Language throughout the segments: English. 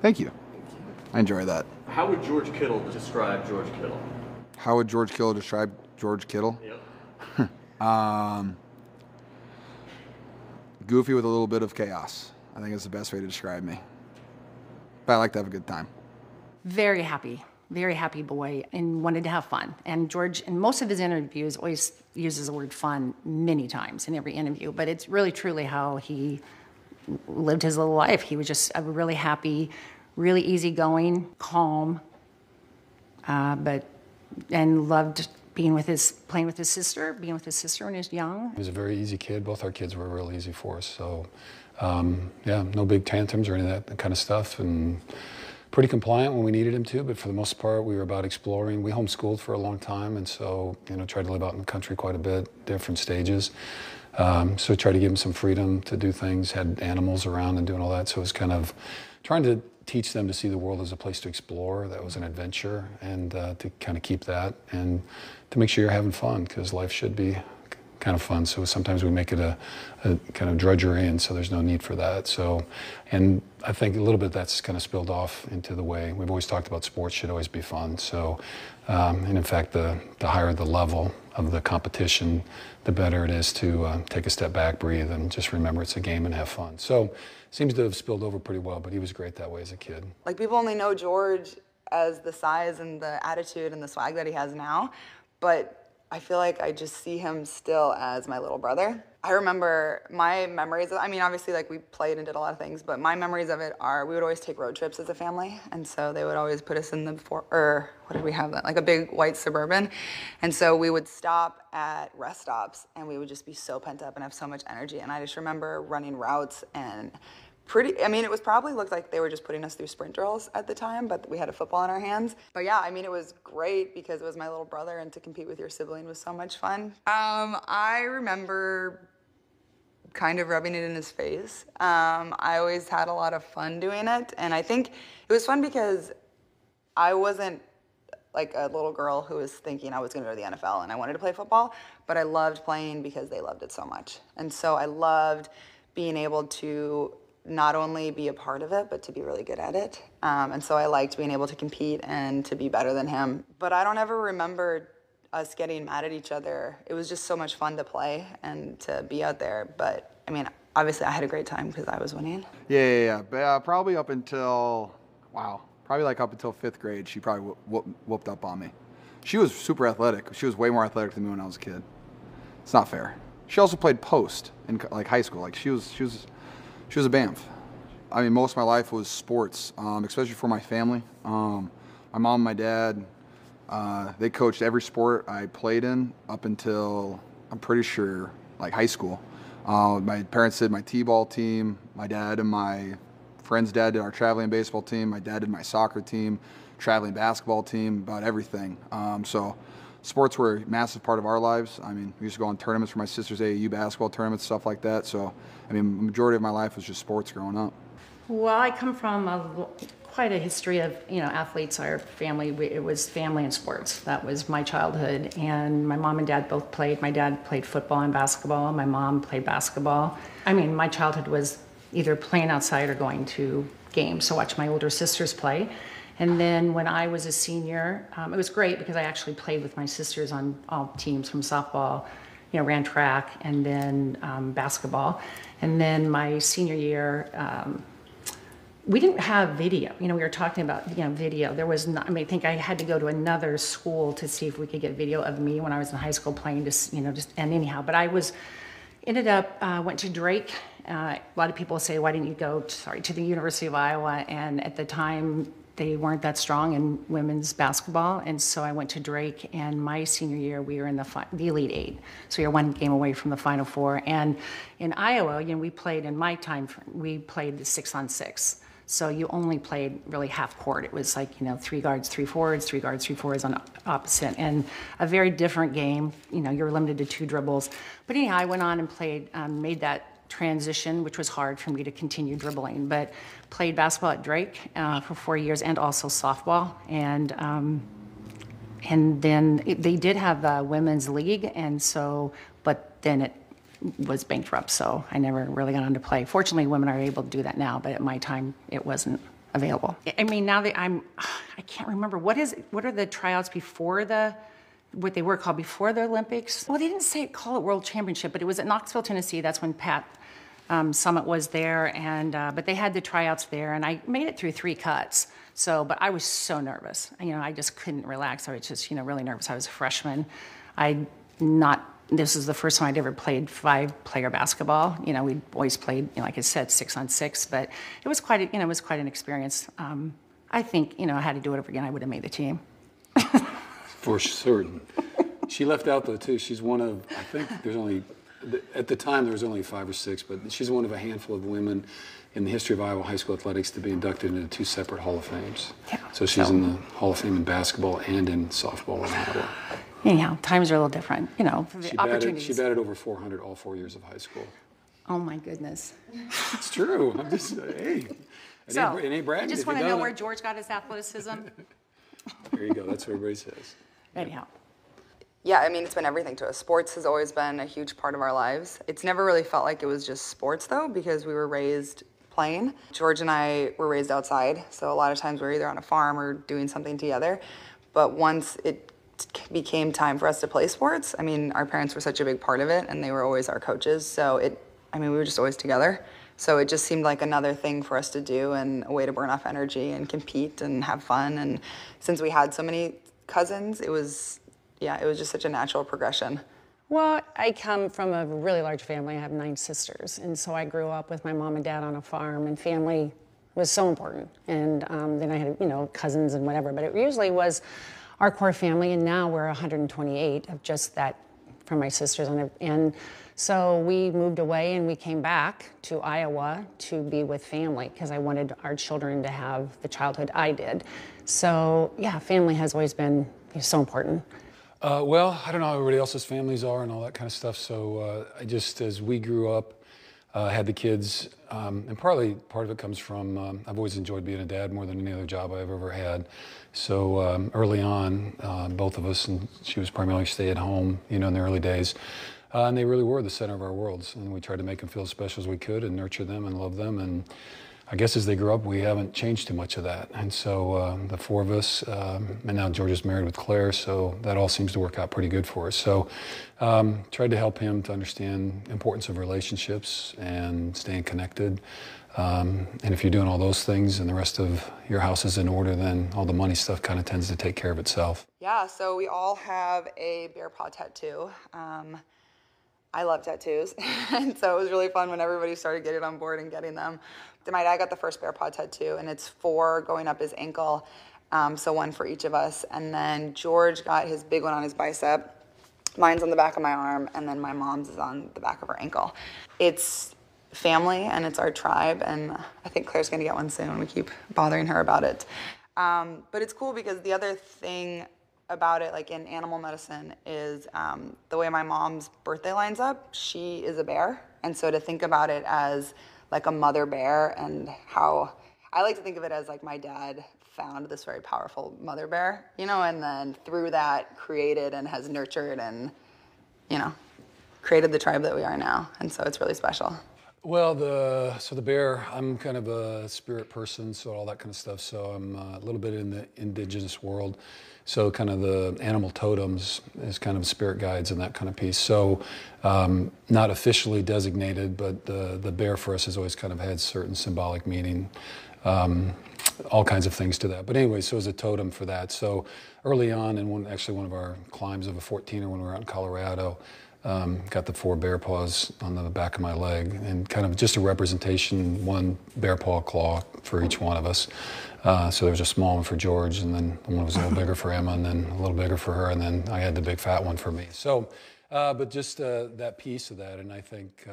Thank you. I enjoy that. How would George Kittle describe George Kittle? How would George Kittle describe George Kittle? Yep. Goofy with a little bit of chaos. I think it's the best way to describe me. But I like to have a good time. Very happy boy, and wanted to have fun. And George, in most of his interviews, always uses the word fun many times in every interview, but it's really truly how he lived his little life. He was just a really happy, really easygoing, calm, and loved playing with his sister, being with his sister when he was young. He was a very easy kid. Both our kids were real easy for us, so yeah, no big tantrums or any of that kind of stuff, and pretty compliant when we needed him to, but for the most part, we were about exploring. We homeschooled for a long time, and so, you know, tried to live out in the country quite a bit, different stages. So tried to give him some freedom to do things, had animals around and doing all that, so it was kind of trying to teach them to see the world as a place to explore, that was an adventure, and to kind of keep that, and to make sure you're having fun, because life should be kind of fun, so sometimes we make it a kind of drudgery, and so there's no need for that. So, and I think a little bit that's kind of spilled off into the way. We've always talked about sports should always be fun, so, and in fact, the higher the level of the competition, the better it is to take a step back, breathe, and just remember it's a game and have fun. So, seems to have spilled over pretty well, but he was great that way as a kid. Like, people only know George as the size and the attitude and the swag that he has now, but I feel like I just see him still as my little brother. I remember my memories, I mean, obviously, like, we played and did a lot of things, but my memories of it are, we would always take road trips as a family, and so they would always put us in the, what did we have, like a big white Suburban, and so we would stop at rest stops, and we would just be so pent up and have so much energy, and I just remember running routes and I mean, it was probably looked like they were just putting us through sprint drills at the time, but we had a football in our hands. But yeah, I mean, it was great because it was my little brother, and to compete with your sibling was so much fun. I remember kind of rubbing it in his face. I always had a lot of fun doing it, and I think it was fun because I wasn't like a little girl who was thinking I was going to go to the NFL and I wanted to play football, but I loved playing because they loved it so much. And so I loved being able to not only be a part of it, but to be really good at it. And so I liked being able to compete and to be better than him. But I don't ever remember us getting mad at each other. It was just so much fun to play and to be out there. But, I mean, obviously I had a great time because I was winning. Yeah. But, probably up until, probably like up until 5th grade, she probably whooped up on me. She was super athletic. She was way more athletic than me when I was a kid. It's not fair. She also played post in, like, high school. Like, she was a BAMF. I mean, most of my life was sports, especially for my family. My mom and my dad, they coached every sport I played in up until, I'm pretty sure, like high school. My parents did my t-ball team. My dad and my friend's dad did our traveling baseball team. My dad did my soccer team, traveling basketball team, about everything. So sports were a massive part of our lives. I mean, we used to go on tournaments for my sister's AAU basketball tournaments, stuff like that. So, I mean, the majority of my life was just sports growing up. Well, I come from quite a history of, you know, athletes. Our family, it was family and sports. That was my childhood. And my mom and dad both played. My dad played football and basketball. My mom played basketball. I mean, my childhood was either playing outside or going to games to watch my older sisters play. And then when I was a senior, it was great because I actually played with my sisters on all teams, from softball, you know, ran track, and then basketball. And then my senior year, we didn't have video. You know, we were talking about, you know, video. There was not, I mean, I think I had to go to another school to see if we could get video of me when I was in high school playing, just, you know, just, and anyhow. But I was, ended up, went to Drake. A lot of people say, why didn't you go, to the University of Iowa? And at the time, they weren't that strong in women's basketball, and so I went to Drake, and my senior year, we were in the Elite Eight. So we were one game away from the Final Four, and in Iowa, you know, we played, in my time, we played the 6-on-6. So you only played really half court. It was like, you know, 3 guards, 3 forwards, 3 guards, 3 forwards on opposite, and a very different game. You know, you're limited to 2 dribbles. But anyhow, I went on and played, made that transition, which was hard for me to continue dribbling, but played basketball at Drake for 4 years, and also softball. And then they did have a women's league, and so, but then it was bankrupt, so I never really got on to play. Fortunately, women are able to do that now, but at my time, it wasn't. available. I mean, now that I can't remember, what are the tryouts before the, what they were called before the Olympics? Well, they didn't call it World Championship, but it was at Knoxville, Tennessee. That's when Pat Summit was there, and but they had the tryouts there, and I made it through 3 cuts. So, but I was so nervous. You know, I just couldn't relax. I was just, you know, really nervous. I was a freshman. This is the first time I'd ever played 5-player basketball. You know, we'd always played, you know, like I said, 6-on-6, but it was quite, you know, it was quite an experience. I think, you know, had I do it over again, I would have made the team. For certain. She left out, though, too. She's one of, I think there's only, at the time there was only 5 or 6, but she's one of a handful of women in the history of Iowa high school athletics to be inducted into 2 separate Hall of Fames. Yeah. So she's in the Hall of Fame in basketball and in softball in Iowa. Anyhow, times are a little different, you know, for the opportunities. She batted over 400 all 4 years of high school. Oh, my goodness. It's true. I'm just, hey. So, it ain't bragging. I just want to know where George got his athleticism. There you go. That's what everybody says. Anyhow. Yeah, I mean, it's been everything to us. Sports has always been a huge part of our lives. It's never really felt like it was just sports, though, because we were raised playing. George and I were raised outside, so a lot of times we were either on a farm or doing something together. But once it became time for us to play sports, I mean, our parents were such a big part of it, and they were always our coaches, so I mean, we were just always together. So it just seemed like another thing for us to do and a way to burn off energy and compete and have fun. And since we had so many cousins, it was just such a natural progression. Well, I come from a really large family. I have 9 sisters, and so I grew up with my mom and dad on a farm, and family was so important. And then I had, you know, cousins and whatever, but it usually was our core family, and now we're 128 of just that from my sisters. And so we moved away and we came back to Iowa to be with family because I wanted our children to have the childhood I did. So yeah, family has always been so important. Well, I don't know how everybody else's families are and all that kind of stuff. So I just, as we grew up, had the kids, and probably part of it comes from I've always enjoyed being a dad more than any other job I've ever had. So early on, both of us, and she was primarily stay at home, you know, in the early days, and they really were the center of our worlds, and we tried to make them feel as special as we could and nurture them and love them. And I guess as they grew up, we haven't changed too much of that. And so the 4 of us, and now George is married with Claire, so that all seems to work out pretty good for us. So tried to help him to understand the importance of relationships and staying connected. And if you're doing all those things and the rest of your house is in order, then all the money stuff kind of tends to take care of itself. Yeah, so we all have a bear paw tattoo. I love tattoos, and so it was really fun when everybody started getting on board and getting them. My dad got the first bear paw tattoo, and it's 4 going up his ankle, so 1 for each of us. And then George got his big one on his bicep, mine's on the back of my arm, and then my mom's is on the back of her ankle. It's family, and it's our tribe, and I think Claire's gonna get one soon. We keep bothering her about it. But it's cool because the other thing about it, like in animal medicine, is the way my mom's birthday lines up. She is a bear, and so to think about it as like a mother bear, and how I like to think of it as like my dad found this very powerful mother bear, you know, and then through that created and has nurtured and, you know, created the tribe that we are now, and so it's really special. Well, so the bear, I'm kind of a spirit person, so all that kind of stuff, so I'm a little bit in the indigenous world, so kind of the animal totems is kind of spirit guides and that kind of piece, so not officially designated, but the bear for us has always kind of had certain symbolic meaning, all kinds of things to that. But anyway, so it was a totem for that, so early on in one of our climbs of a 14er when we were out in Colorado, got the 4 bear paws on the back of my leg, and kind of just a representation, 1 bear paw claw for each one of us. So there was a small one for George, and then one was a little bigger for Emma, and then a little bigger for her, and then I had the big fat one for me. So, but just that piece of that, and I think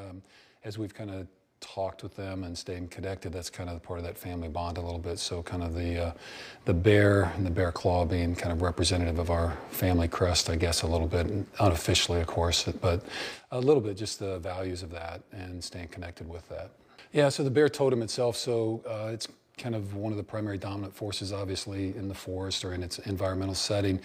as we've kind of talked with them and staying connected, that's kind of part of that family bond a little bit. So kind of the bear and the bear claw being kind of representative of our family crest, I guess, a little bit, unofficially, of course, but a little bit just the values of that and staying connected with that. Yeah, so the bear totem itself, so it's kind of one of the primary dominant forces, obviously, in the forest or in its environmental setting,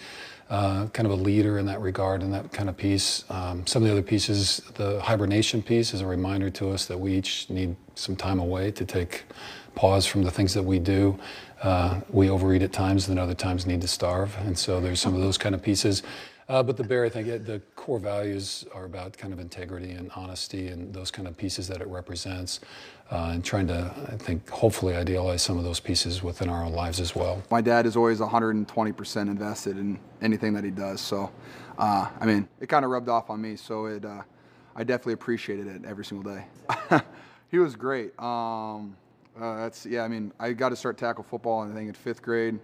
kind of a leader in that regard and that kind of piece. Some of the other pieces, the hibernation piece is a reminder to us that we each need some time away to take pause from the things that we do. We overeat at times and then other times need to starve. And so there's some of those kind of pieces. But the bear, I think, the core values are about kind of integrity and honesty and those kind of pieces that it represents, and trying to, I think, hopefully idealize some of those pieces within our own lives as well. My dad is always 120% invested in anything that he does, so, I mean, it kind of rubbed off on me, so I definitely appreciated it every single day. He was great. Yeah, I mean, I got to start tackle football, I think, in 5th grade.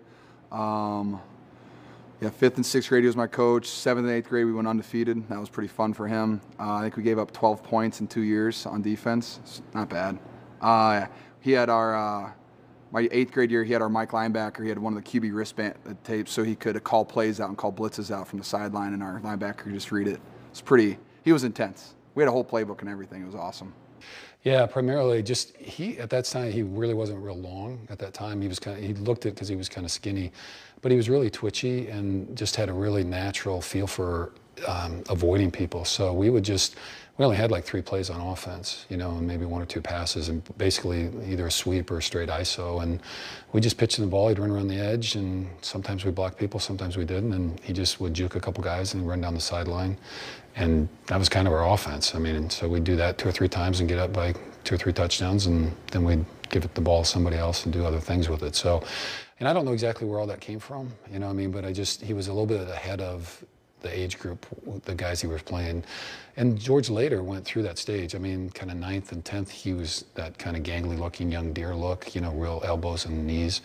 Yeah, 5th and 6th grade, he was my coach. 7th and 8th grade, we went undefeated. That was pretty fun for him. I think we gave up 12 points in 2 years on defense. It's not bad. He had our, my 8th grade year, he had our Mike linebacker. He had one of the QB wristband tapes, so he could call plays out and call blitzes out from the sideline, and our linebacker could just read it. It's pretty, he was intense. We had a whole playbook and everything. It was awesome. Yeah, primarily just he, at that time, he really wasn't real long at that time. He was kind of, he looked it because he was kind of skinny, but he was really twitchy and just had a really natural feel for avoiding people. So we would just, we only had like 3 plays on offense, you know, and maybe 1 or 2 passes and basically either a sweep or a straight ISO. And we just pitched him the ball, he'd run around the edge, and sometimes we blocked people, sometimes we didn't. And he just would juke a couple guys and run down the sideline. And that was kind of our offense. I mean, and so we'd do that 2 or 3 times and get up by 2 or 3 touchdowns, and then we'd give it the ball to somebody else and do other things with it. So, and I don't know exactly where all that came from, you know what I mean? But I just, he was a little bit ahead of the age group, the guys he was playing. And George later went through that stage. I mean, kind of 9th and 10th, he was that kind of gangly looking young deer look, you know, real elbows and knees.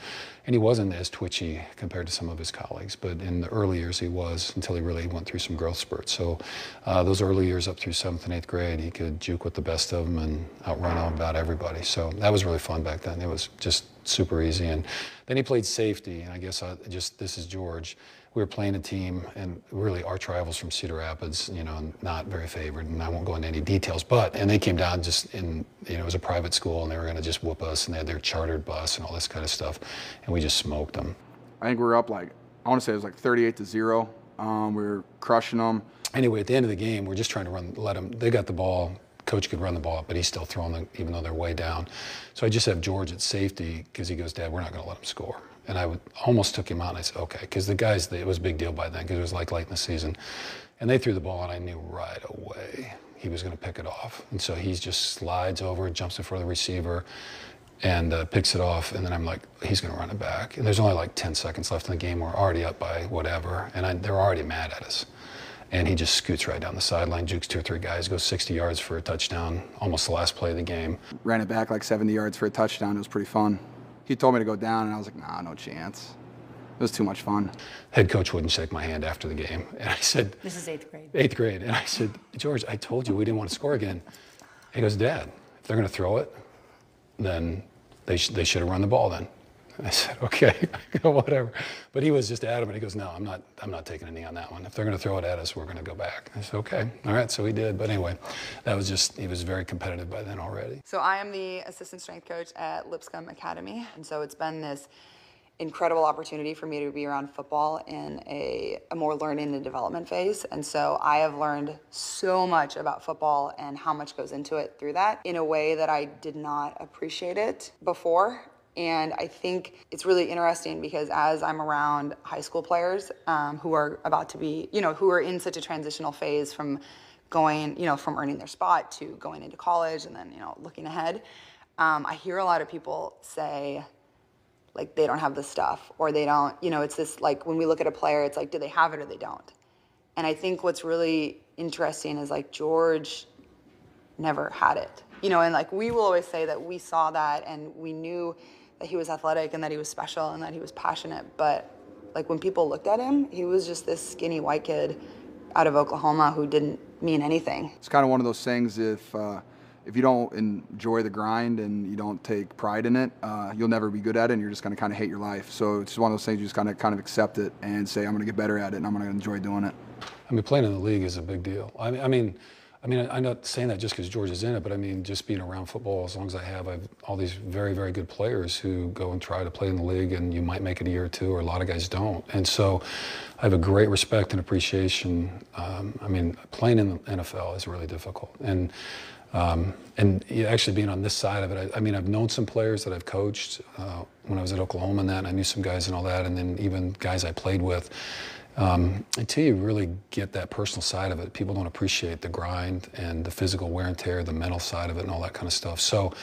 And he wasn't as twitchy compared to some of his colleagues, but in the early years he was, until he really went through some growth spurts. So those early years up through 7th and 8th grade, he could juke with the best of them and outrun about everybody. So that was really fun back then. It was just super easy. And then he played safety, and I guess I just, this is George. We were playing a team, and really arch rivals from Cedar Rapids, you know, not very favored, and I won't go into any details, but, and they came down just in, you know, it was a private school, and they were going to just whoop us, and they had their chartered bus and all this kind of stuff, and we just smoked them. I think we were up like, I want to say it was like 38-0. We were crushing them. Anyway, at the end of the game, we're just trying to run, let them, they got the ball. Coach could run the ball, but he's still throwing them, even though they're way down. So I just have George at safety because he goes, "Dad, we're not going to let him score." And I would, almost took him out, and I said, "Okay," because the guys, it was a big deal by then because it was like late in the season. And they threw the ball, and I knew right away he was going to pick it off. And so he just slides over, jumps in front of the receiver, and picks it off, and then I'm like, he's going to run it back. And there's only like 10 seconds left in the game. We're already up by whatever, and they're already mad at us. And he just scoots right down the sideline, jukes 2 or 3 guys, goes 60 yards for a touchdown, almost the last play of the game. Ran it back like 70 yards for a touchdown. It was pretty fun. He told me to go down, and I was like, nah, no chance. It was too much fun. Head coach wouldn't shake my hand after the game. And I said, this is 8th grade. 8th grade. And I said, "George, I told you we didn't want to score again." He goes, "Dad, if they're going to throw it, then they should have run the ball then." I said, "Okay," whatever. But he was just adamant. He goes, "No, I'm not taking a knee on that one. If they're going to throw it at us, we're going to go back." I said, "Okay, all right." So he did. But anyway, that was just, he was very competitive by then already. So I am the assistant strength coach at Lipscomb Academy. And so it's been this incredible opportunity for me to be around football in a more learning and development phase. And so I have learned so much about football and how much goes into it through that in a way that I did not appreciate it before. And I think it's really interesting because as I'm around high school players who are about to be, you know, who are in such a transitional phase from going, you know, from earning their spot to going into college and then, you know, looking ahead, I hear a lot of people say, like, they don't have the stuff or they don't, you know, it's this, like, when we look at a player, it's like, do they have it or they don't? And I think what's really interesting is, like, George never had it, you know, and, like, we will always say that we saw that and we knew that he was athletic and that he was special and that he was passionate, but, like, when people looked at him, he was just this skinny white kid out of Oklahoma who didn't mean anything. It's kind of one of those things, if you don't enjoy the grind and you don't take pride in it, you'll never be good at it and you're just gonna kind of hate your life. So it's one of those things you just kind of accept it and say, I'm gonna get better at it and I'm gonna enjoy doing it. I mean, playing in the league is a big deal. I mean, I mean, I'm not saying that just because George is in it, but I mean, just being around football as long as I have, I have all these very, very good players who go and try to play in the league, and you might make it a year or two, or a lot of guys don't. And so I have a great respect and appreciation. I mean, playing in the NFL is really difficult. And actually being on this side of it, I mean, I've known some players that I've coached when I was at Oklahoma and that, and I knew some guys and all that, and then even guys I played with. Until you really get that personal side of it, people don't appreciate the grind and the physical wear and tear, the mental side of it, and all that kind of stuff. So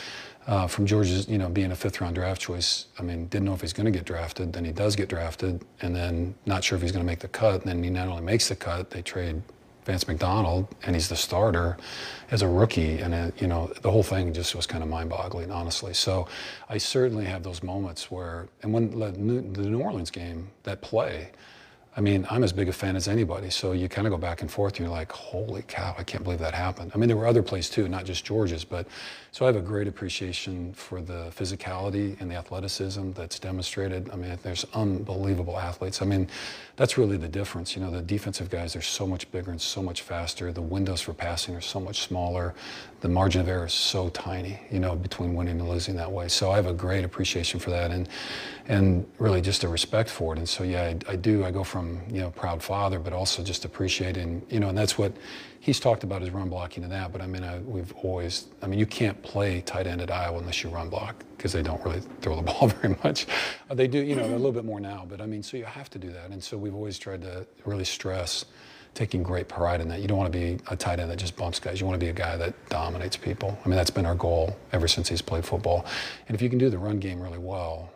from George's, you know, being a fifth-round draft choice, I mean, didn't know if he's going to get drafted. Then he does get drafted, and then not sure if he's going to make the cut. And then he not only makes the cut, they trade Vance McDonald, and he's the starter as a rookie. And, you know, the whole thing just was kind of mind-boggling, honestly. So I certainly have those moments where, and when the New Orleans game, that play, I mean, I'm as big a fan as anybody, so you kind of go back and forth, and you're like, holy cow, I can't believe that happened. I mean, there were other plays too, not just George's, but so I have a great appreciation for the physicality and the athleticism that's demonstrated. I mean, there's unbelievable athletes. I mean, that's really the difference. You know, the defensive guys are so much bigger and so much faster. The windows for passing are so much smaller. The margin of error is so tiny, you know, between winning and losing that way. So I have a great appreciation for that, and really just a respect for it. And so, yeah, I do. I go from, you know, proud father, but also just appreciating, you know, and that's what he's talked about, his run blocking and that. But I mean, we've always, I mean, you can't play tight end at Iowa unless you run block, because they don't really throw the ball very much. They do, you know, a little bit more now, but I mean, so you have to do that. And so we've always tried to really stress taking great pride in that. You don't want to be a tight end that just bumps guys. You want to be a guy that dominates people. I mean, that's been our goal ever since he's played football. And if you can do the run game really well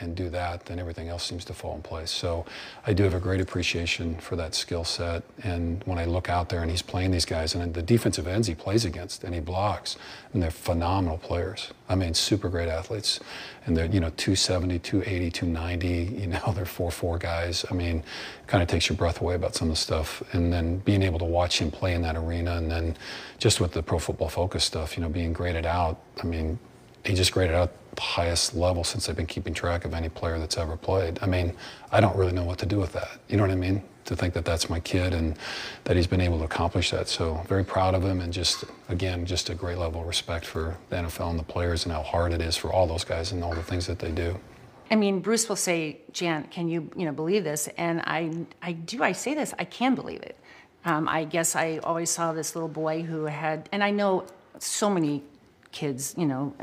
and do that, then everything else seems to fall in place. So I do have a great appreciation for that skill set. And when I look out there and he's playing these guys, and the defensive ends he plays against and he blocks, and they're phenomenal players. I mean, super great athletes. And they're, you know, 270, 280, 290, you know, they're 4'4" guys. I mean, kind of takes your breath away about some of the stuff. And then being able to watch him play in that arena, and then just with the Pro Football Focus stuff, you know, being graded out, I mean, he just graded out the highest level since I've been keeping track of any player that's ever played. I mean, I don't really know what to do with that. You know what I mean? To think that that's my kid and that he's been able to accomplish that. So very proud of him, and just, again, just a great level of respect for the NFL and the players and how hard it is for all those guys and all the things that they do. I mean, Bruce will say, Jan, can you know, believe this? And I do, I say this, I can believe it. I guess I always saw this little boy who had, and I know so many kids, you know,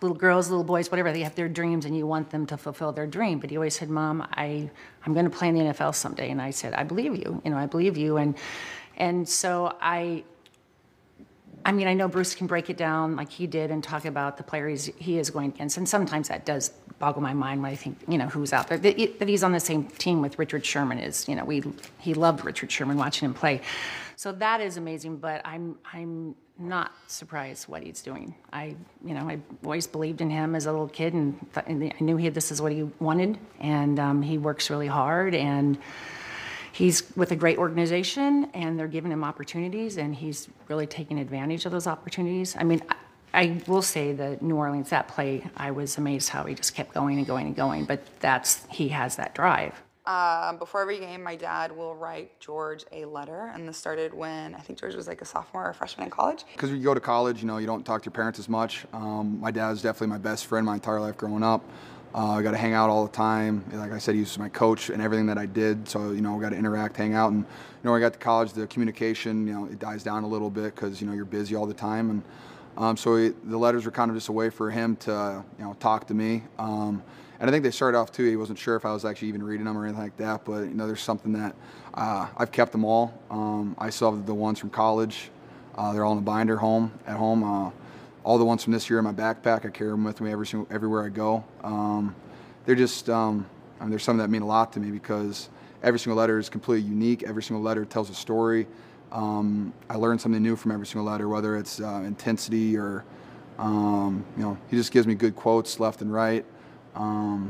little girls, little boys, whatever, they have their dreams and you want them to fulfill their dream. But he always said, Mom, I'm going to play in the NFL someday. And I said, I believe you, you know, I believe you. And so I mean, I know Bruce can break it down like he did and talk about the player he is going against. And sometimes that does boggle my mind when I think, you know, who's out there. That he's on the same team with Richard Sherman is, you know, he loved Richard Sherman, watching him play. So that is amazing, but I'm not surprised what he's doing. You know, I always believed in him as a little kid, and I knew this is what he wanted, and he works really hard, and he's with a great organization, and they're giving him opportunities, and he's really taking advantage of those opportunities. I mean, I will say that New Orleans, that play, I was amazed how he just kept going and going and going, but he has that drive. Before every game, my dad will write George a letter, and this started when I think George was like a sophomore or freshman in college. Because when you go to college, you know, you don't talk to your parents as much. My dad was definitely my best friend my entire life growing up. I got to hang out all the time. Like I said, he was my coach and everything that I did, so, you know, I got to interact, hang out. And, you know, when I got to college, the communication, you know, it dies down a little bit because, you know, you're busy all the time. And so the letters were kind of just a way for him to, you know, talk to me. And I think they started off too, he wasn't sure if I was actually even reading them or anything like that, but, you know, there's something that I've kept them all. I still have the ones from college. They're all in a binder at home. All the ones from this year in my backpack, I carry them with me everywhere I go. They're just, I mean, there's something that mean a lot to me because every single letter is completely unique. Every single letter tells a story. I learned something new from every single letter, whether it's intensity or, you know, he just gives me good quotes left and right. I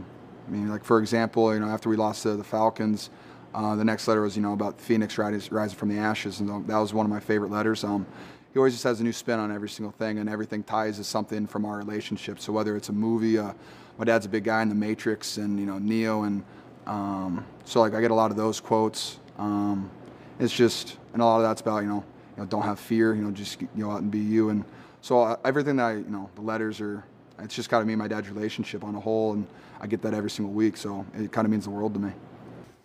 mean, like, for example, you know, after we lost to the Falcons, the next letter was, you know, about Phoenix rising from the ashes, and that was one of my favorite letters. He always just has a new spin on every single thing, and everything ties to something from our relationship. So whether it's a movie, my dad's a big guy in the Matrix, and, you know, Neo, and so, like, I get a lot of those quotes. It's just, and a lot of that's about, you know, don't have fear, just go out and be you. And so everything that I, the letters are, it's just kind of me and my dad's relationship on a whole, and I get that every single week, so it kind of means the world to me.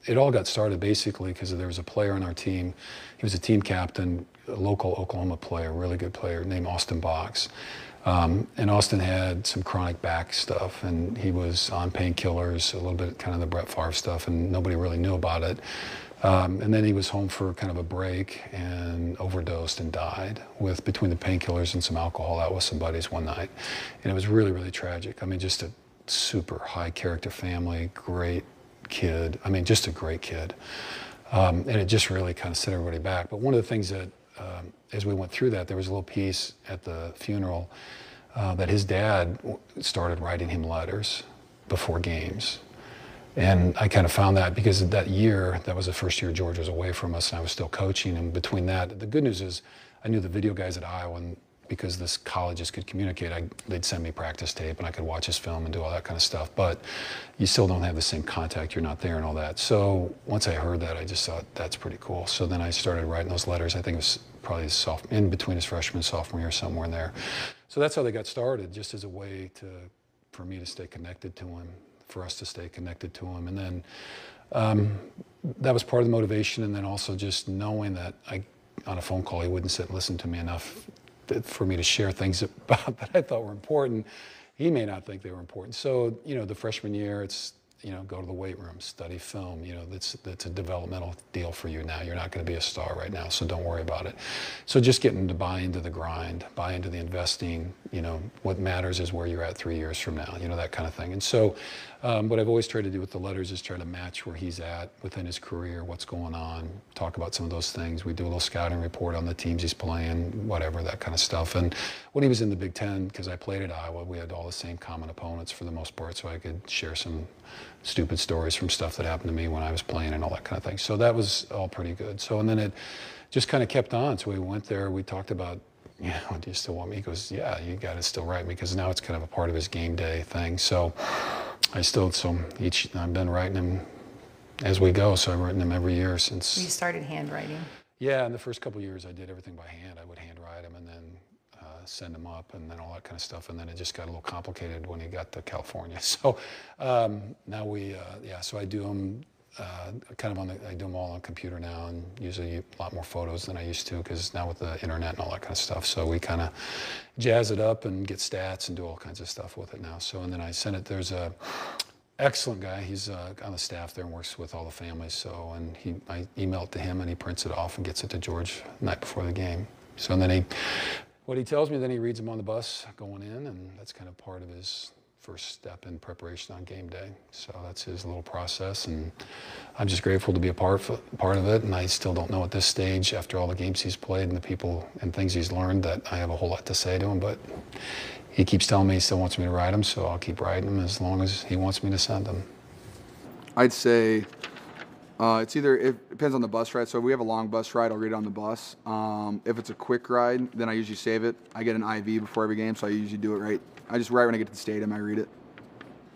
It all got started basically because there was a player on our team. He was a team captain, a local Oklahoma player, really good player named Austin Box. And Austin had some chronic back stuff, and he was on painkillers, a little bit kind of the Brett Favre stuff, and nobody really knew about it. And then he was home for kind of a break and overdosed and died with between the painkillers and some alcohol out with some buddies one night. And it was really, really tragic. I mean, just a super high character family, great kid. I mean, just a great kid. And it just really kind of set everybody back. But one of the things that, as we went through that, there was a little piece at the funeral that his dad started writing him letters before games. And I kind of found that because that year, that was the first year George was away from us, and I was still coaching. And between that, the good news is I knew the video guys at Iowa, and because this colleges could communicate, they'd send me practice tape, and I could watch his film and do all that kind of stuff. But you still don't have the same contact. You're not there and all that. So once I heard that, I just thought, that's pretty cool. So then I started writing those letters. I think it was probably in between his freshman and sophomore year, somewhere in there. So that's how they got started, just as a way for me to stay connected to him, for us to stay connected to him. And then that was part of the motivation. And then also just knowing that on a phone call, he wouldn't sit and listen to me enough for me to share things about that I thought were important. He may not think they were important. So, the freshman year, it's, go to the weight room, study film. That's a developmental deal for you now. You're not going to be a star right now, so don't worry about it. So just getting to buy into the grind, buy into the investing. What matters is where you're at 3 years from now. That kind of thing. And so, what I've always tried to do with the letters is try to match where he's at within his career, what's going on, talk about some of those things. We do a little scouting report on the teams he's playing, whatever, that kind of stuff. And when he was in the Big Ten, because I played at Iowa, we had all the same common opponents for the most part, so I could share some stupid stories from stuff that happened to me when I was playing and all that kind of thing. So that was all pretty good. So, and then it just kind of kept on. So we went there, we talked about, do you still want me? He goes, yeah, you got to still write me, because now it's kind of a part of his game day thing. So I've been writing him as we go. So I've written him every year since. You started handwriting. Yeah, in the first couple of years I did everything by hand. I would handwrite him and then send him up and then all that kind of stuff. And then it just got a little complicated when he got to California. So now we, so I do them I do them all on computer now, and usually a lot more photos than I used to, because now with the internet and all that kind of stuff. So we kind of jazz it up and get stats and do all kinds of stuff with it now. So, and then I sent it, there's a excellent guy. He's on the staff there and works with all the families. So, and I email it to him and he prints it off and gets it to George the night before the game. So, and then what he tells me, then he reads them on the bus going in, and that's kind of part of his first step in preparation on game day. So that's his little process, and I'm just grateful to be a part of it. And I still don't know at this stage, after all the games he's played and the people and things he's learned, that I have a whole lot to say to him, but he keeps telling me he still wants me to write him, so I'll keep writing him as long as he wants me to send him. I'd say it depends on the bus ride. So if we have a long bus ride, I'll read it on the bus. If it's a quick ride, then I usually save it. I get an IV before every game, so I usually do it right. I just write when I get to the stadium, I read it.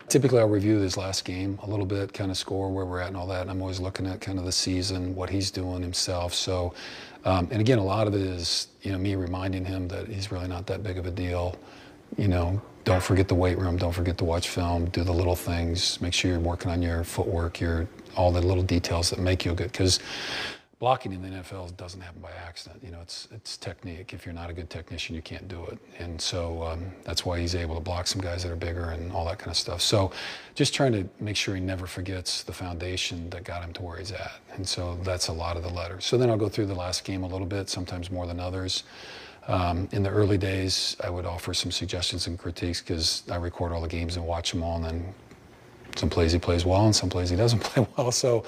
Typically, I'll review his last game a little bit, kind of score where we're at and all that. And I'm always looking at kind of the season, what he's doing himself. So, and again, a lot of it is, me reminding him that he's really not that big of a deal. Don't forget the weight room, don't forget to watch film, do the little things, make sure you're working on your footwork, all the little details that make you good, because blocking in the NFL doesn't happen by accident. It's technique. If you're not a good technician, you can't do it. And so that's why he's able to block some guys that are bigger and all that kind of stuff. So just trying to make sure he never forgets the foundation that got him to where he's at. And so that's a lot of the letters. So then I'll go through the last game a little bit, sometimes more than others. In the early days, I would offer some suggestions and critiques, because I record all the games and watch them all, and then some plays he plays well and some plays he doesn't play well. So,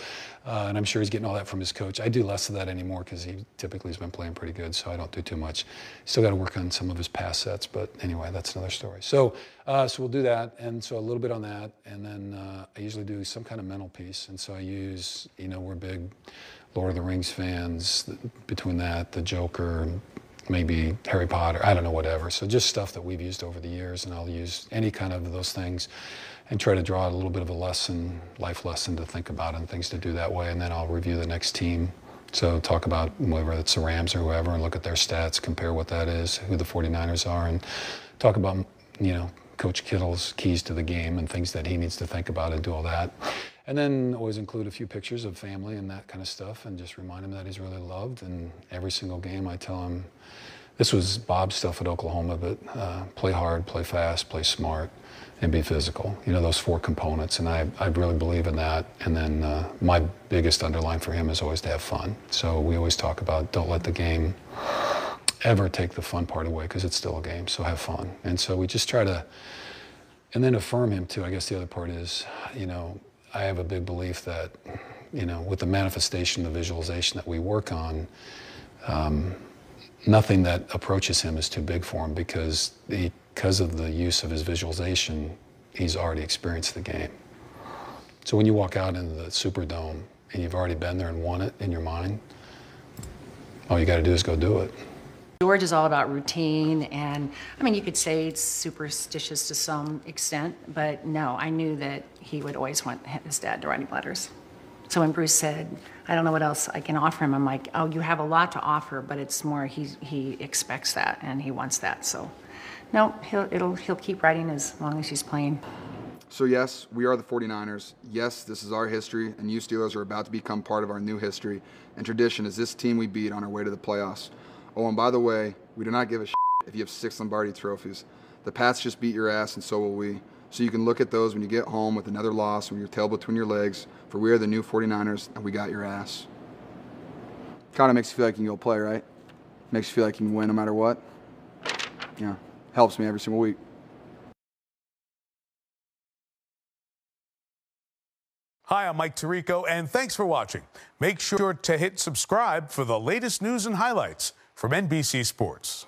and I'm sure he's getting all that from his coach. I do less of that anymore, because he typically has been playing pretty good, so I don't do too much. Still got to work on some of his pass sets, but anyway, that's another story. So, so we'll do that, and so a little bit on that, and then I usually do some kind of mental piece, and so I use, we're big Lord of the Rings fans. Between that, the Joker, maybe Harry Potter, I don't know, whatever. So just stuff that we've used over the years, and I'll use any kind of those things and try to draw a little bit of a life lesson to think about and things to do that way. And then I'll review the next team So talk about whether it's the Rams or whoever and look at their stats, compare what that is, who the 49ers are, and talk about, you know, Coach Kittle's keys to the game and things that he needs to think about and do all that. And then always include a few pictures of family and that kind of stuff and just remind him that he's really loved. And every single game I tell him, this was Bob's stuff at Oklahoma, but play hard, play fast, play smart, and be physical. You know, those four components, and I really believe in that. And then my biggest underline for him is always to have fun. So we always talk about don't let the game ever take the fun part away because it's still a game, so have fun. And so we just try to, and then affirm him too. I guess the other part is, you know, I have a big belief that, you know, with the manifestation, the visualization that we work on, nothing that approaches him is too big for him because of the use of his visualization, he's already experienced the game. So when you walk out into the Superdome and you've already been there and won it in your mind, all you got to do is go do it. George is all about routine, and I mean, you could say it's superstitious to some extent, but no, I knew that he would always want his dad to write him letters. So when Bruce said, I don't know what else I can offer him, I'm like, oh, you have a lot to offer, but it's more he expects that and he wants that. So no, he'll keep writing as long as he's playing. So yes, we are the 49ers. Yes, this is our history, and you Steelers are about to become part of our new history and tradition as this team we beat on our way to the playoffs. Oh, and by the way, we do not give a shit if you have 6 Lombardi trophies. The Pats just beat your ass, and so will we. So you can look at those when you get home with another loss and your tail between your legs, for we are the new 49ers, and we got your ass. Kind of makes you feel like you can go play, right? Makes you feel like you can win no matter what. Yeah, helps me every single week. Hi, I'm Mike Tirico, and thanks for watching. Make sure to hit subscribe for the latest news and highlights from NBC Sports.